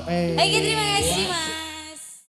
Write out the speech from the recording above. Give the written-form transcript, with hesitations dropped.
Terima kasih.